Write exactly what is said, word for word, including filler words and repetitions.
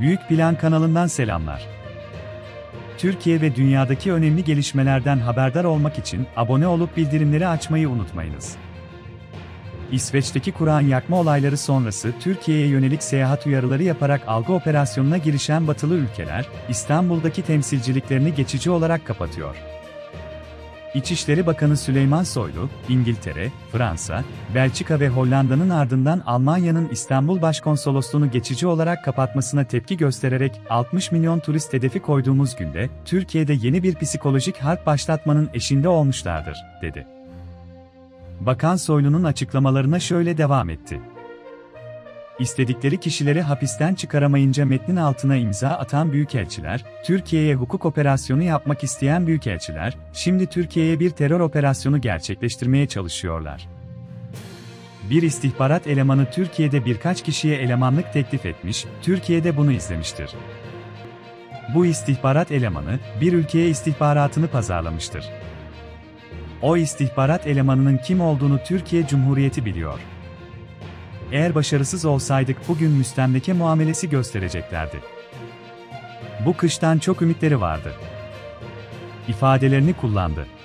Büyük Plan kanalından selamlar. Türkiye ve dünyadaki önemli gelişmelerden haberdar olmak için abone olup bildirimleri açmayı unutmayınız. İsveç'teki Kur'an yakma olayları sonrası Türkiye'ye yönelik seyahat uyarıları yaparak algı operasyonuna girişen batılı ülkeler, İstanbul'daki temsilciliklerini geçici olarak kapatıyor. İçişleri Bakanı Süleyman Soylu, İngiltere, Fransa, Belçika ve Hollanda'nın ardından Almanya'nın İstanbul Başkonsolosluğunu geçici olarak kapatmasına tepki göstererek altmış milyon turist hedefi koyduğumuz günde, Türkiye'de yeni bir psikolojik harp başlatmanın eşinde olmuşlardır, dedi. Bakan Soylu'nun açıklamalarına şöyle devam etti. İstedikleri kişileri hapisten çıkaramayınca metnin altına imza atan büyükelçiler, Türkiye'ye hukuk operasyonu yapmak isteyen büyükelçiler, şimdi Türkiye'ye bir terör operasyonu gerçekleştirmeye çalışıyorlar. Bir istihbarat elemanı Türkiye'de birkaç kişiye elemanlık teklif etmiş, Türkiye de bunu izlemiştir. Bu istihbarat elemanı, bir ülkeye istihbaratını pazarlamıştır. O istihbarat elemanının kim olduğunu Türkiye Cumhuriyeti biliyor. Eğer başarısız olsaydık bugün müstemleke muamelesi göstereceklerdi. Bu kıştan çok ümitleri vardı ifadelerini kullandı.